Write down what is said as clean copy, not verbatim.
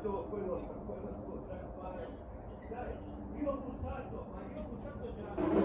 Quello, io ho bussato, ma io ho bussato già.